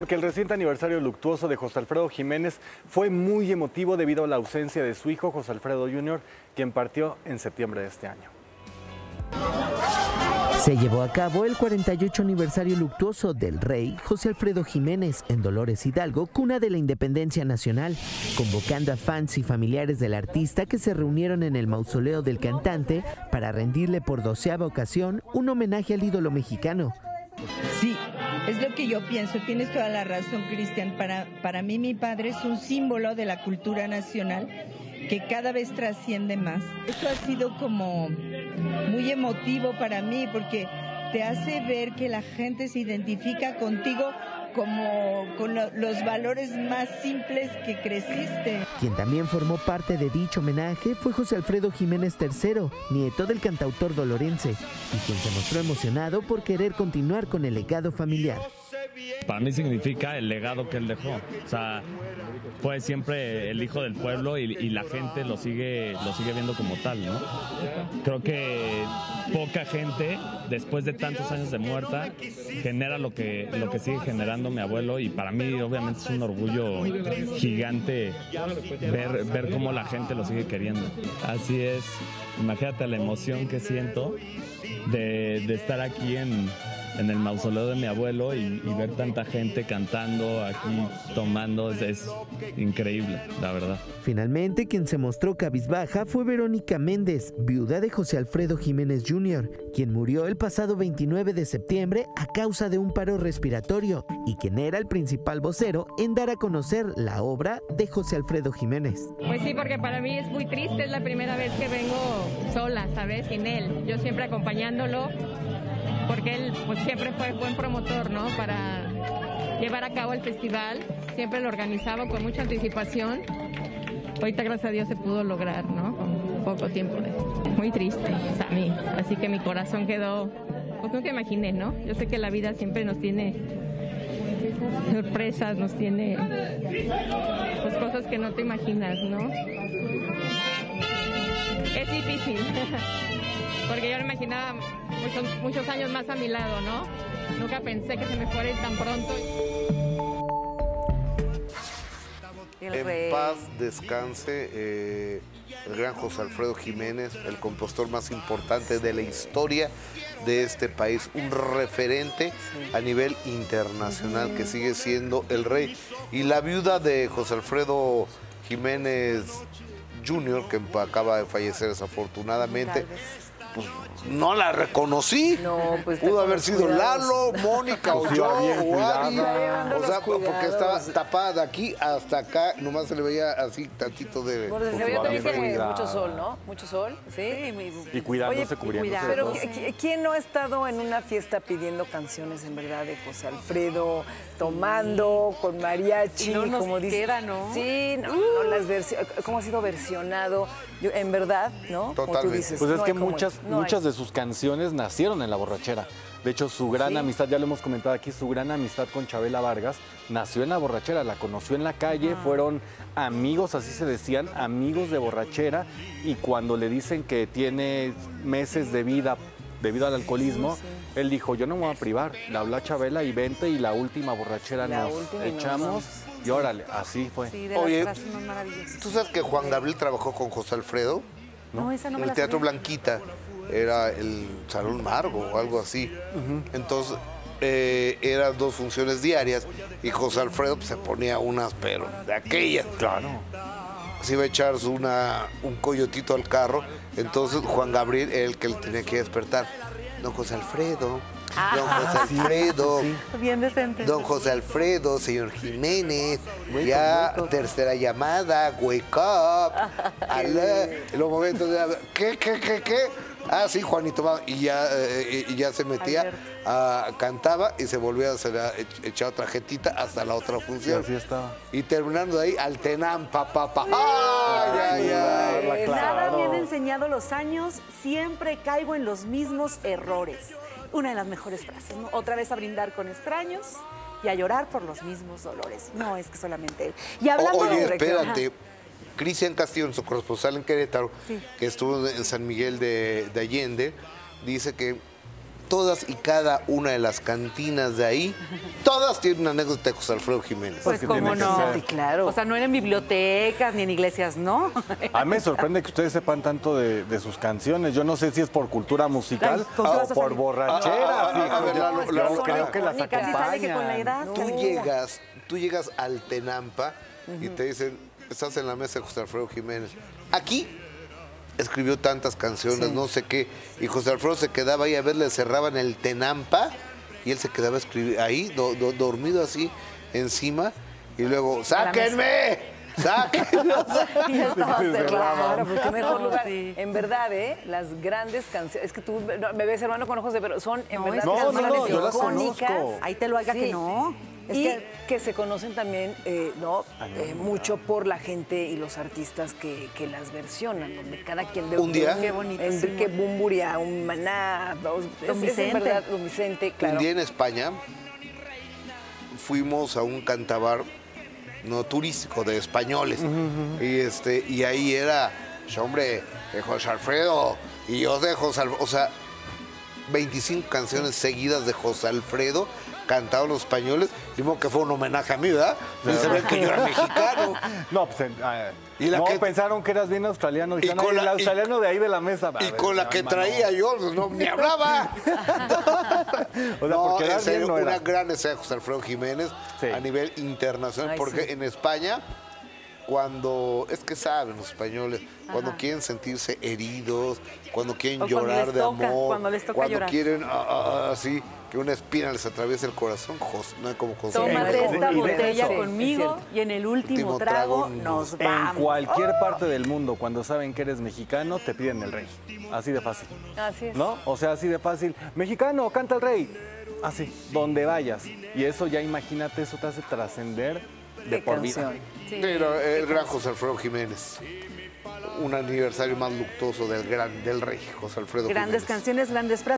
Porque el reciente aniversario luctuoso de José Alfredo Jiménez fue muy emotivo debido a la ausencia de su hijo José Alfredo Jr., quien partió en septiembre de este año. Se llevó a cabo el 48 aniversario luctuoso del rey José Alfredo Jiménez en Dolores Hidalgo, cuna de la independencia nacional, convocando a fans y familiares del artista que se reunieron en el mausoleo del cantante para rendirle por 12ª ocasión un homenaje al ídolo mexicano. Sí, es lo que yo pienso, tienes toda la razón, Cristian. Para mí mi padre es un símbolo de la cultura nacional que cada vez trasciende más. Esto ha sido como muy emotivo para mí porque te hace ver que la gente se identifica contigo como con los valores más simples que creciste. Quien también formó parte de dicho homenaje fue José Alfredo Jiménez III, nieto del cantautor dolorense, y quien se mostró emocionado por querer continuar con el legado familiar. Para mí significa el legado que él dejó, o sea, fue siempre el hijo del pueblo y la gente lo sigue viendo como tal, ¿no? Creo que poca gente, después de tantos años de muerta, genera lo que sigue generando mi abuelo, y para mí obviamente es un orgullo gigante ver cómo la gente lo sigue queriendo. Así es, imagínate la emoción que siento de estar aquí en el mausoleo de mi abuelo y ver tanta gente cantando, aquí tomando, es increíble, la verdad. Finalmente, quien se mostró cabizbaja fue Verónica Méndez, viuda de José Alfredo Jiménez Jr., quien murió el pasado 29 de septiembre a causa de un paro respiratorio y quien era el principal vocero en dar a conocer la obra de José Alfredo Jiménez. Pues sí, porque para mí es muy triste, es la primera vez que vengo sola, ¿sabes? Sin él, yo siempre acompañándolo, porque él pues siempre fue buen promotor, ¿no? Para llevar a cabo el festival, siempre lo organizaba con mucha anticipación. Ahorita, gracias a Dios, se pudo lograr, ¿no? Con poco tiempo. Muy triste, pues, a mí. Así que mi corazón quedó, pues nunca imaginé, ¿no? Yo sé que la vida siempre nos tiene sorpresas, nos tiene pues cosas que no te imaginas, ¿no? Es difícil, porque yo no imaginaba muchos años más a mi lado, ¿no? Nunca pensé que se me fuera tan pronto. En paz descanse el gran José Alfredo Jiménez, el compositor más importante de la historia de este país, un referente a nivel internacional que sigue siendo el rey. Y la viuda de José Alfredo Jiménez Jr., que acaba de fallecer desafortunadamente, pues no la reconocí. No, pues pudo haber sido cuidados. Lalo, Mónica o yo, o Ari. O sea, porque estaba tapada aquí hasta acá, nomás se le veía así tantito de... Porque se veía también mucho sol, ¿no? Mucho sol, sí. Y cuidándose, cubriéndose. Pero ¿quién no ha estado en una fiesta pidiendo canciones, en verdad, de José Alfredo, tomando, con mariachi? Y no nos como queda, ¿no? Sí, no las versiones, cómo ha sido versionado, yo, en verdad, ¿no? Totalmente. Tú dices, pues es no que muchas de sus canciones nacieron en la borrachera. De hecho, su gran amistad, ya lo hemos comentado aquí, su gran amistad con Chavela Vargas nació en la borrachera, la conoció en la calle, fueron amigos, así se decían, amigos de borrachera, y cuando le dicen que tiene meses de vida debido al alcoholismo, él dijo, yo no me voy a privar, le habló a Chavela y vente, y la última borrachera nos echamos. Y órale, así fue. Sí, oye, ¿tú sabes que Juan Gabriel trabajó con José Alfredo? No, esa no me la sabía. El Teatro Blanquita, era el Salón Margo o algo así. Entonces, eran 2 funciones diarias y José Alfredo pues, se ponía unas, pero de aquellas, claro. Se iba a echar un coyotito al carro, entonces Juan Gabriel era el que le tenía que despertar. Don José Alfredo, don José Alfredo, señor Jiménez, ya tercera llamada, wake up, en los momentos de... ¿Qué? Ah, sí, Juanito va, y ya se metía, cantaba y se volvía a echar otra jetita hasta la otra función. Sí, así estaba. Y terminando de ahí al Tenampa, papá. Nada me han enseñado los años, siempre caigo en los mismos errores. Una de las mejores frases, ¿no? Otra vez a brindar con extraños y a llorar por los mismos dolores. No, es que solamente él. Y hablando de... Oye, espérate. Cristian Castillo, nuestro corresponsal en Querétaro, que estuvo en San Miguel de Allende, dice que todas y cada una de las cantinas de ahí, todas tienen una anécdota de José Alfredo Jiménez. Pues cómo no, sí, claro. O sea, no eran bibliotecas ni en iglesias, ¿no? A mí me sorprende que ustedes sepan tanto de sus canciones. Yo no sé si es por cultura musical o por borrachera. Creo que las acompañan. Tú llegas al Tenampa y te dicen, estás en la mesa de José Alfredo Jiménez. Aquí escribió tantas canciones, sí, no sé qué. Y José Alfredo se quedaba ahí a ver, le cerraban el Tenampa y él se quedaba a escribir ahí, dormido así encima. Y luego, ¡sáquenme! Claro, porque mejor lugar. Sí. En verdad, las grandes canciones. Es que tú me ves, hermano, con ojos de pero son en verdad canciones icónicas. Ahí te lo haga sí, que no. Es y que se conocen también mucho por la gente y los artistas que las versionan, donde cada quien de un día. Qué bonito. Enrique Bunburia, un Maná, don Vicente. En verdad, don Vicente, claro. Un día en España fuimos a un cantabar no turístico de españoles y ahí era hombre de José Alfredo y yo de José Alfredo, o sea 25 canciones seguidas de José Alfredo cantados los españoles, digo que fue un homenaje a mí, ¿verdad? Pero se ve que yo era mexicano. No, pues, pensaron que eras bien australiano. Y con el australiano de ahí de la mesa. Y con la que traía yo, no me hablaba. O sea, no, en serio, no una gran escena de José Alfredo Jiménez a nivel internacional, porque en España, cuando, es que saben los españoles, cuando quieren sentirse heridos, cuando quieren llorar de amor, cuando quieren así, que una espina les atraviesa el corazón, no hay como José. Tómate esta botella conmigo y en el último trago nos vamos. En cualquier parte del mundo, cuando saben que eres mexicano, te piden el rey. Así de fácil. Así es. ¿No? O sea, así de fácil. Mexicano, canta el rey. Así, donde vayas. Y eso ya imagínate, eso te hace trascender de por vida. Sí. Pero el gran José Alfredo Jiménez. Un aniversario más luctuoso del rey José Alfredo Jiménez. Grandes canciones, grandes frases.